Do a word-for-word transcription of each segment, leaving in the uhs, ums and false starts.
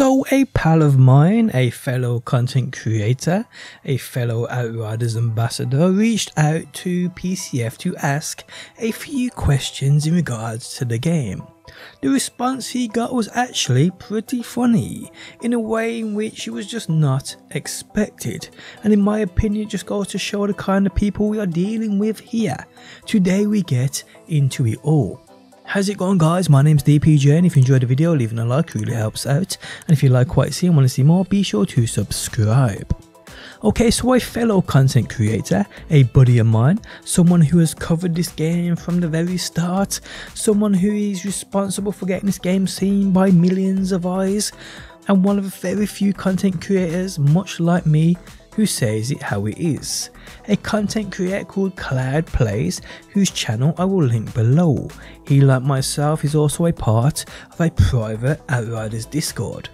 So a pal of mine, a fellow content creator, a fellow Outriders ambassador, reached out to P C F to ask a few questions in regards to the game. The response he got was actually pretty funny, in a way in which it was just not expected, and in my opinion just goes to show the kind of people we are dealing with here. Today we get into it all. How's it going, guys? My name's D P J, and if you enjoyed the video, leaving a like really helps out, and if you like what you see and want to see more, be sure to subscribe. Okay, so a fellow content creator, a buddy of mine, someone who has covered this game from the very start, someone who is responsible for getting this game seen by millions of eyes, and one of the very few content creators, much like me, who says it how it is. A content creator called CloudPlays, whose channel I will link below. He, like myself, is also a part of a private Outriders Discord.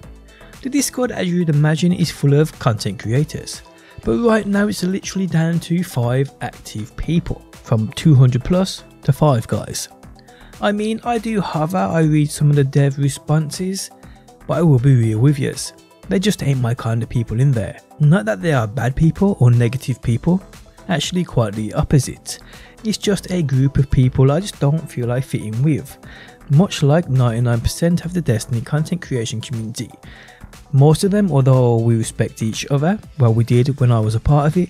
The Discord, as you'd imagine, is full of content creators. But right now it's literally down to five active people, from two hundred plus to five guys. I mean, I do hover, I read some of the dev responses, but I will be real with yous, they just ain't my kind of people in there. Not that they are bad people or negative people, actually quite the opposite. It's just a group of people I just don't feel I fit in with, much like ninety-nine percent of the Destiny content creation community. Most of them, although we respect each other, well, we did when I was a part of it,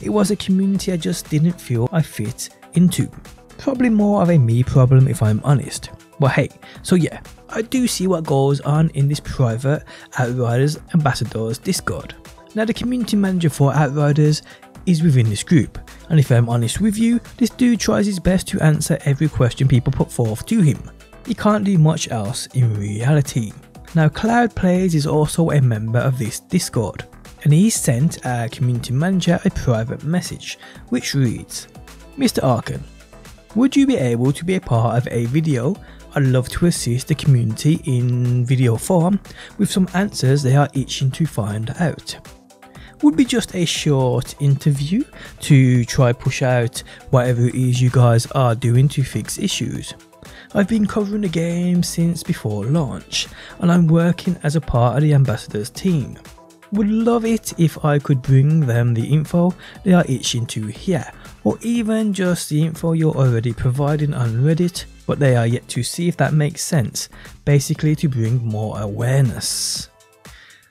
it was a community I just didn't feel I fit into. Probably more of a me problem if I'm honest. But hey, so yeah, I do see what goes on in this private Outriders Ambassadors Discord. Now, the community manager for Outriders is within this group, and if I'm honest with you, this dude tries his best to answer every question people put forth to him. He can't do much else in reality. Now, CloudPlays is also a member of this Discord, and he sent our community manager a private message which reads, "Mister Arken, would you be able to be a part of a video? I'd love to assist the community in video form with some answers they are itching to find out. Would be just a short interview to try push out whatever it is you guys are doing to fix issues. I've been covering the game since before launch, and I'm working as a part of the Ambassadors team. Would love it if I could bring them the info they are itching to hear, or even just the info you're already providing on Reddit, but they are yet to see if that makes sense, basically to bring more awareness."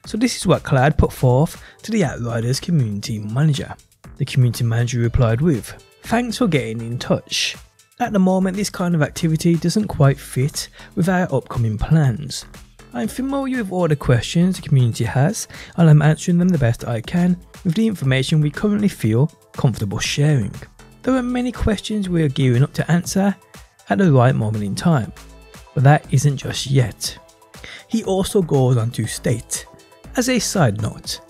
So this is what Cloud put forth to the Outriders community manager. The community manager replied with, "Thanks for getting in touch. At the moment, this kind of activity doesn't quite fit with our upcoming plans. I'm familiar with all the questions the community has, and I'm answering them the best I can with the information we currently feel comfortable sharing. There are many questions we are gearing up to answer at the right moment in time, but that isn't just yet." He also goes on to state, "As a side note,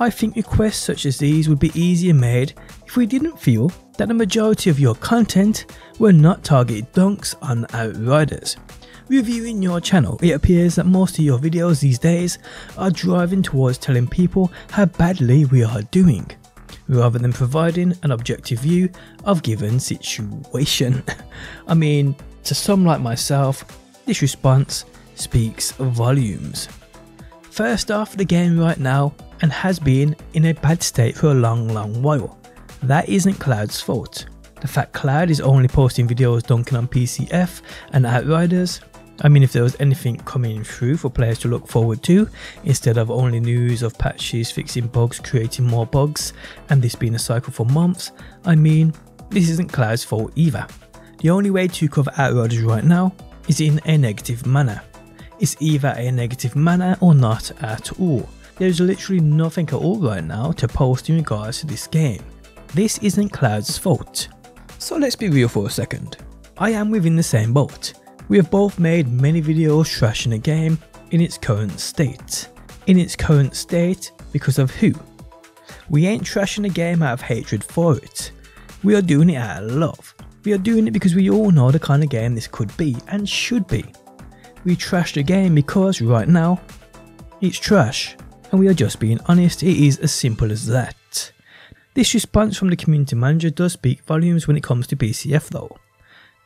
I think requests such as these would be easier made if we didn't feel that the majority of your content were not targeted dunks on Outriders. Reviewing your channel, it appears that most of your videos these days are driving towards telling people how badly we are doing, rather than providing an objective view of given situation." I mean, to some like myself, this response speaks volumes. First off, the game right now and has been in a bad state for a long, long while. That isn't Cloud's fault. The fact Cloud is only posting videos dunking on P C F and Outriders, I mean, if there was anything coming through for players to look forward to, instead of only news of patches, fixing bugs, creating more bugs, and this being a cycle for months, I mean, this isn't Cloud's fault either. The only way to cover Outriders right now is in a negative manner. It's either a negative manner or not at all. There's literally nothing at all right now to post in regards to this game. This isn't Cloud's fault. So let's be real for a second. I am within the same boat. We have both made many videos trashing the game in its current state. In its current state because of who? We ain't trashing the game out of hatred for it. We are doing it out of love. We are doing it because we all know the kind of game this could be and should be. We trash the game because right now, it's trash, and we are just being honest. It is as simple as that. This response from the community manager does speak volumes when it comes to P C F though.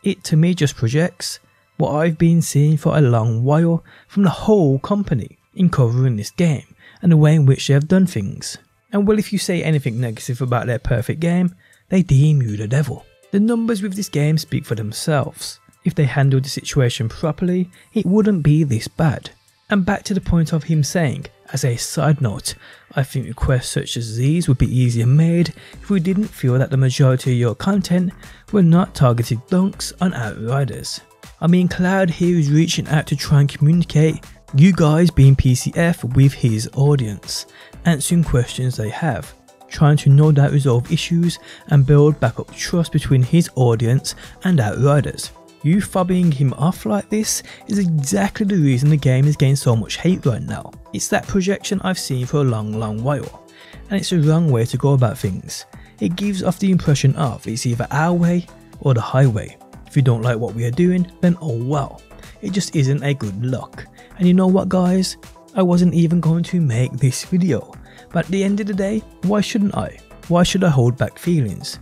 It to me just projects what I've been seeing for a long while from the whole company. in covering this game and the way in which they have done things. And well, if you say anything negative about their perfect game, they deem you the devil. The numbers with this game speak for themselves. If they handled the situation properly, it wouldn't be this bad. And back to the point of him saying, as a side note, I think requests such as these would be easier made if we didn't feel that the majority of your content were not targeted dunks on Outriders. I mean, Cloud here is reaching out to try and communicate, you guys being P C F, with his audience, answering questions they have, trying to no doubt resolve issues and build back up trust between his audience and Outriders. You fobbing him off like this is exactly the reason the game has gained so much hate right now. It's that projection I've seen for a long long while, and it's the wrong way to go about things. It gives off the impression of it's either our way or the highway. If you don't like what we are doing, then oh well, it just isn't a good look. And you know what guys, I wasn't even going to make this video, but at the end of the day, why shouldn't I? Why should I hold back feelings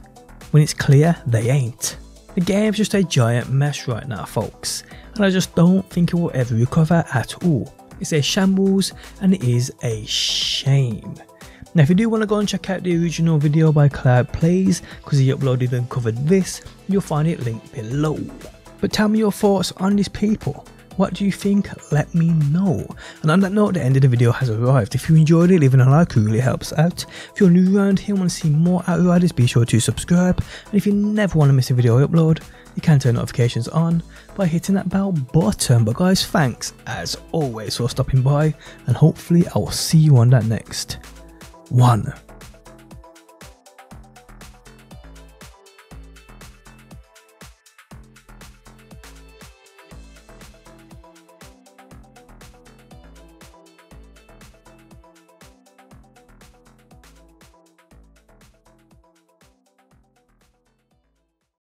when it's clear they ain't? The game's just a giant mess right now folks, and I just don't think it will ever recover at all. It's a shambles and it is a shame. Now if you do want to go and check out the original video by CloudPlays, because he uploaded and covered this, you'll find it linked below. But tell me your thoughts on these people. What do you think? Let me know. And on that note, the end of the video has arrived. If you enjoyed it, leaving a like really helps out. If you're new around here and want to see more Outriders, be sure to subscribe. And if you never want to miss a video I upload, you can turn notifications on by hitting that bell button. But guys, thanks as always for stopping by, and hopefully I will see you on that next one.